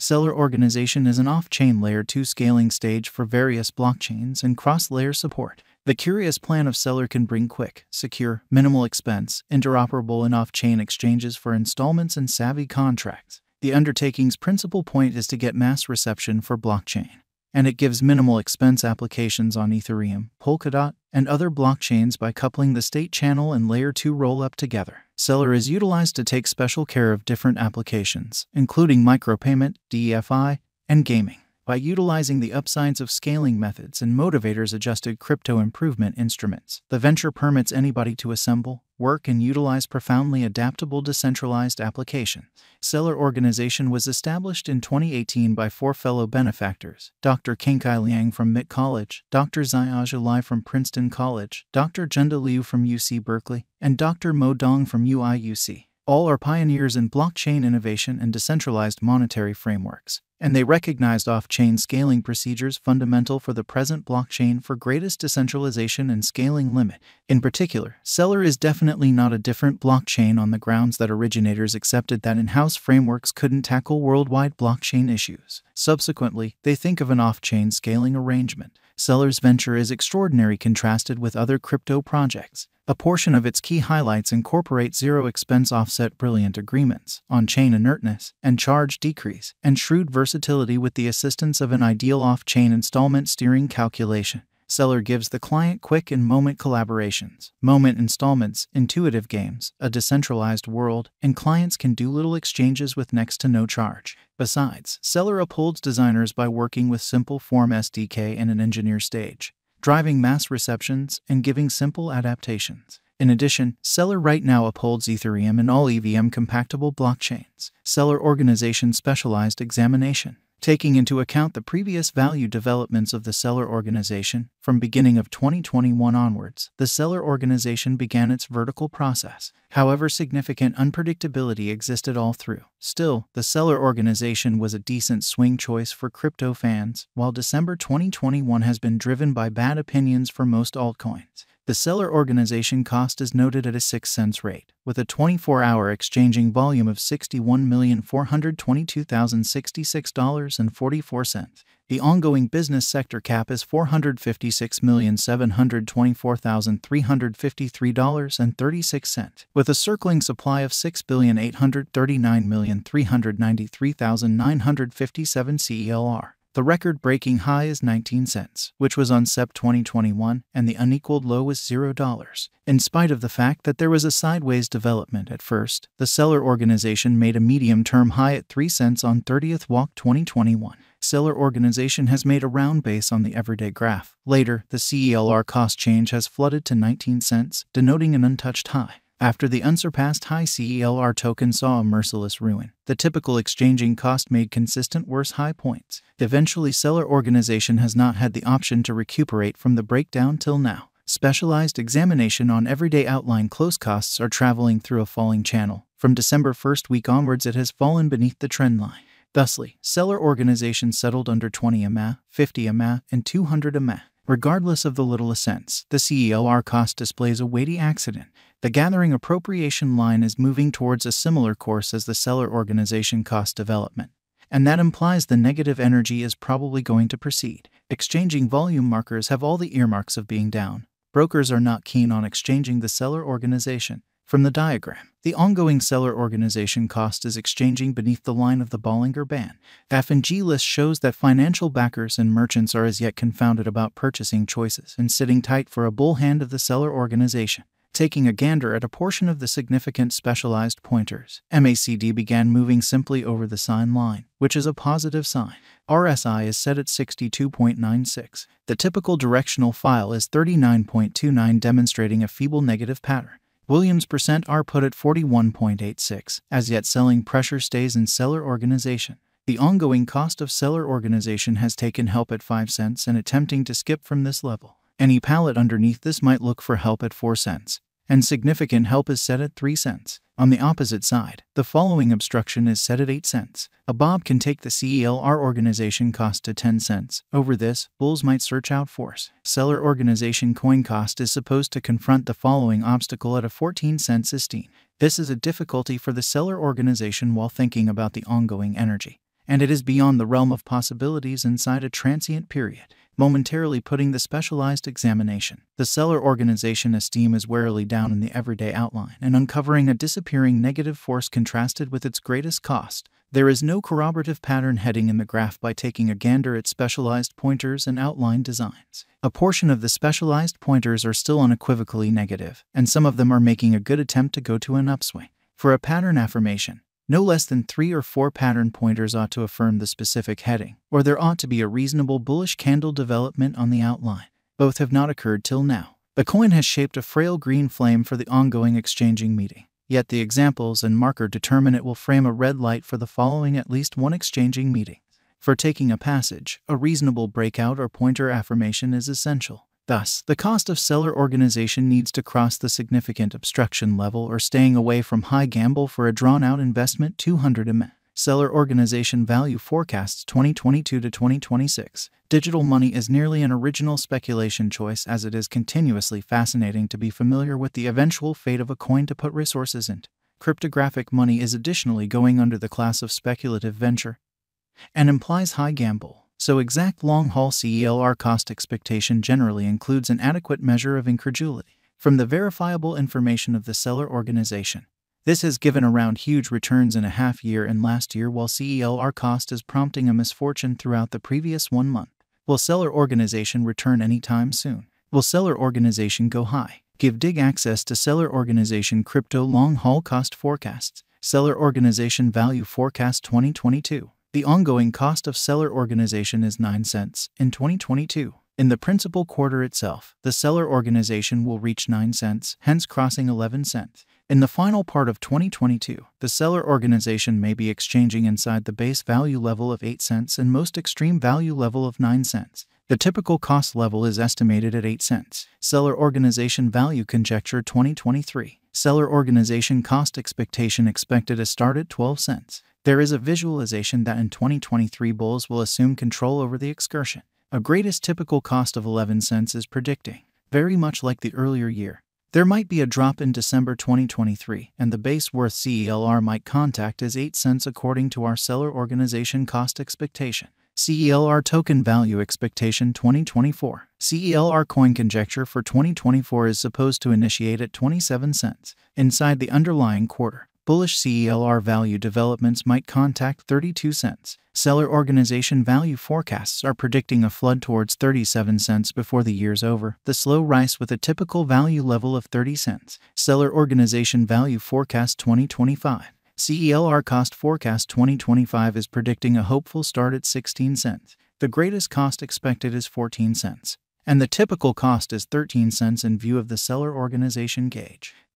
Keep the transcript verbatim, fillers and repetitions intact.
Celer organization is an off-chain layer two scaling stage for various blockchains and cross-layer support. The curious plan of Celer can bring quick, secure, minimal expense, interoperable and off-chain exchanges for installments and savvy contracts. The undertaking's principal point is to get mass reception for blockchain, and it gives minimal expense applications on Ethereum, Polkadot, and other blockchains by coupling the state channel and layer two rollup together. Celer is utilized to take special care of different applications, including micropayment, DeFi, and gaming, by utilizing the upsides of scaling methods and motivators adjusted crypto improvement instruments. The venture permits anybody to assemble, work and utilize profoundly adaptable decentralized applications. Celer organization was established in twenty eighteen by four fellow benefactors: Doctor Kinkai Liang from M I T College, Doctor Zixia Lai from Princeton College, Doctor Junda Liu from U C Berkeley, and Doctor Mo Dong from U I U C. All are pioneers in blockchain innovation and decentralized monetary frameworks, and they recognized off-chain scaling procedures fundamental for the present blockchain for greatest decentralization and scaling limit. In particular, Celer is definitely not a different blockchain on the grounds that originators accepted that in-house frameworks couldn't tackle worldwide blockchain issues. Subsequently, they think of an off-chain scaling arrangement. Celer's venture is extraordinary contrasted with other crypto projects. A portion of its key highlights incorporate zero-expense offset brilliant agreements, on-chain inertness, and charge decrease, and shrewd versatility with the assistance of an ideal off-chain installment steering calculation. Celer gives the client quick and moment collaborations, moment installments, intuitive games, a decentralized world, and clients can do little exchanges with next to no charge. Besides, Celer upholds designers by working with simple form S D K in an engineer stage, driving mass receptions, and giving simple adaptations. In addition, Celer right now upholds Ethereum and all E V M-compatible blockchains. Celer organization specialized examination. Taking into account the previous value developments of the Celer organization, from beginning of twenty twenty-one onwards, the Celer organization began its vertical process. However, significant unpredictability existed all through. Still, the Celer organization was a decent swing choice for crypto fans, while December twenty twenty-one has been driven by bad opinions for most altcoins. The Celer organization cost is noted at a six cents rate, with a twenty-four hour exchanging volume of sixty-one million four hundred twenty-two thousand sixty-six dollars and forty-four cents. The ongoing business sector cap is four hundred fifty-six million seven hundred twenty-four thousand three hundred fifty-three dollars and thirty-six cents, with a circling supply of six billion eight hundred thirty-nine million three hundred ninety-three thousand nine hundred fifty-seven C E L R. The record-breaking high is nineteen cents, which was on September twenty twenty-one, and the unequaled low was zero dollars. In spite of the fact that there was a sideways development at first, the Celer organization made a medium-term high at three cents on thirtieth of August twenty twenty-one. Celer organization has made a round base on the everyday graph. Later, the C E L R cost change has flooded to nineteen cents, denoting an untouched high. After the unsurpassed high, C E L R token saw a merciless ruin. The typical exchanging cost made consistent worse high points. Eventually, Celer organization has not had the option to recuperate from the breakdown till now. Specialized examination on everyday outline close costs are traveling through a falling channel. From December first week onwards, it has fallen beneath the trend line. Thusly, Celer organization settled under twenty A M A, fifty A M A, and two hundred A M A. Regardless of the little ascents, the C E L R cost displays a weighty accident. The gathering appropriation line is moving towards a similar course as the Celer organization cost development, and that implies the negative energy is probably going to proceed. Exchanging volume markers have all the earmarks of being down. Brokers are not keen on exchanging the Celer organization. From the diagram, the ongoing Celer organization cost is exchanging beneath the line of the Bollinger Band. F and G list shows that financial backers and merchants are as yet confounded about purchasing choices and sitting tight for a bull hand of the Celer organization. Taking a gander at a portion of the significant specialized pointers, M A C D began moving simply over the sign line, which is a positive sign. R S I is set at sixty-two point nine six. The typical directional file is thirty-nine point two nine, demonstrating a feeble negative pattern. Williams percent R put at forty-one point eight six, as yet selling pressure stays in Celer organization. The ongoing cost of Celer organization has taken help at five cents and attempting to skip from this level. Any pallet underneath this might look for help at four cents, and significant help is set at three cents. On the opposite side, the following obstruction is set at eight cents. A bob can take the C E L R organization cost to ten cents. Over this, bulls might search out force. Celer organization coin cost is supposed to confront the following obstacle at a fourteen cents S T. This is a difficulty for the Celer organization while thinking about the ongoing energy, and it is beyond the realm of possibilities inside a transient period, momentarily putting the specialized examination, the Celer organization esteem is warily down in the everyday outline, and uncovering a disappearing negative force contrasted with its greatest cost. There is no corroborative pattern heading in the graph by taking a gander at specialized pointers and outline designs. A portion of the specialized pointers are still unequivocally negative, and some of them are making a good attempt to go to an upswing. For a pattern affirmation, no less than three or four pattern pointers ought to affirm the specific heading, or there ought to be a reasonable bullish candle development on the outline. Both have not occurred till now. The coin has shaped a frail green flame for the ongoing exchanging meeting. Yet the examples and marker determine it will frame a red light for the following at least one exchanging meeting. For taking a passage, a reasonable breakout or pointer affirmation is essential. Thus, the cost of seller organization needs to cross the significant obstruction level or staying away from high gamble for a drawn-out investment two hundred M A. Seller organization value forecasts twenty twenty-two to twenty twenty-six. Digital money is nearly an original speculation choice as it is continuously fascinating to be familiar with the eventual fate of a coin to put resources into. Cryptographic money is additionally going under the class of speculative venture and implies high gamble. So exact long-haul C E L R cost expectation generally includes an adequate measure of incredulity. From the verifiable information of the seller organization, this has given around huge returns in a half year and last year while C E L R cost is prompting a misfortune throughout the previous one month. Will seller organization return anytime soon? Will seller organization go high? Give dig access to seller organization crypto long-haul cost forecasts. Seller organization value forecast twenty twenty-two. The ongoing cost of seller organization is nine cents in twenty twenty-two. In the principal quarter itself, the seller organization will reach nine cents, hence crossing eleven cents. In the final part of twenty twenty-two, the seller organization may be exchanging inside the base value level of eight cents and most extreme value level of nine cents. The typical cost level is estimated at eight cents. Seller organization value conjecture twenty twenty-three. Seller organization cost expectation expected to start at twelve cents. There is a visualization that in twenty twenty-three bulls will assume control over the excursion. A greatest typical cost of eleven cents is predicting, very much like the earlier year. There might be a drop in December twenty twenty-three, and the base worth C E L R might contact is eight cents according to our seller organization cost expectation. C E L R token value expectation twenty twenty-four. C E L R coin conjecture for twenty twenty-four is supposed to initiate at twenty-seven cents. Inside the underlying quarter, bullish C E L R value developments might contact thirty-two cents. Seller organization value forecasts are predicting a flood towards thirty-seven cents before the year's over, the slow rise with a typical value level of thirty cents. Seller organization value forecast twenty twenty-five. C E L R cost forecast twenty twenty-five is predicting a hopeful start at sixteen cents. The greatest cost expected is fourteen cents. And the typical cost is thirteen cents in view of the seller organization gauge.